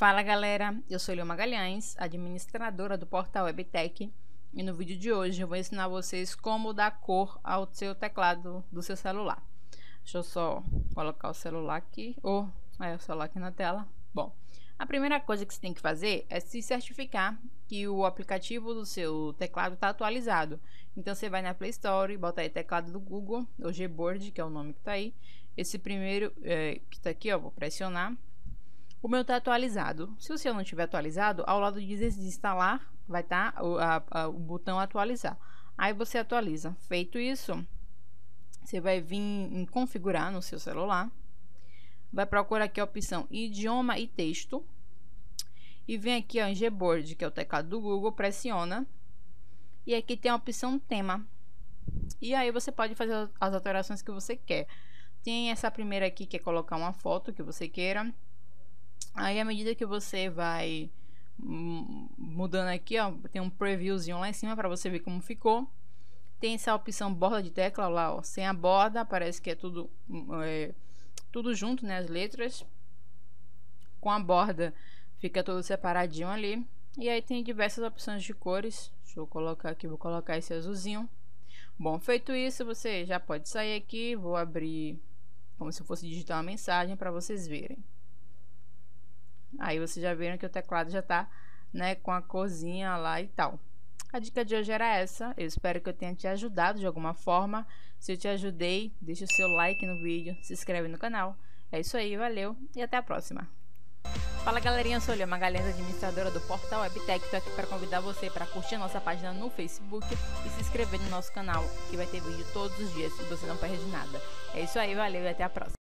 Fala galera, eu sou Lívia Magalhães, administradora do Portal WebTec, e no vídeo de hoje eu vou ensinar vocês como dar cor ao seu teclado do seu celular. Deixa eu só colocar o celular aqui, o celular aqui na tela. Bom, a primeira coisa que você tem que fazer é se certificar que o aplicativo do seu teclado está atualizado. Então você vai na Play Store e bota aí teclado do Google, ou Gboard, que é o nome que tá aí. Esse primeiro que tá aqui, ó, vou pressionar. O meu está atualizado. Se o seu não estiver atualizado, ao lado de desinstalar, vai estar o botão atualizar. Aí você atualiza. Feito isso, você vai vir em configurar no seu celular. Vai procurar aqui a opção idioma e texto. E vem aqui, ó, em Gboard, que é o teclado do Google, pressiona. E aqui tem a opção tema. E aí você pode fazer as alterações que você quer. Tem essa primeira aqui, que é colocar uma foto que você queira. Aí, à medida que você vai mudando aqui, ó, tem um previewzinho lá em cima para você ver como ficou. Tem essa opção borda de tecla lá, ó, sem a borda, parece que é tudo junto, né, as letras. Com a borda fica tudo separadinho ali. E aí tem diversas opções de cores. Deixa eu colocar aqui, vou colocar esse azulzinho. Bom, feito isso, você já pode sair aqui. Vou abrir como se fosse digitar uma mensagem para vocês verem. Aí vocês já viram que o teclado já tá, né, com a corzinha lá e tal. A dica de hoje era essa. Eu espero que eu tenha te ajudado de alguma forma. Se eu te ajudei, deixa o seu like no vídeo, se inscreve no canal. É isso aí, valeu e até a próxima. Fala galerinha, eu sou Lívia Magalhães, administradora do Portal WebTec. Tô aqui para convidar você para curtir a nossa página no Facebook e se inscrever no nosso canal, que vai ter vídeo todos os dias e você não perde nada. É isso aí, valeu e até a próxima.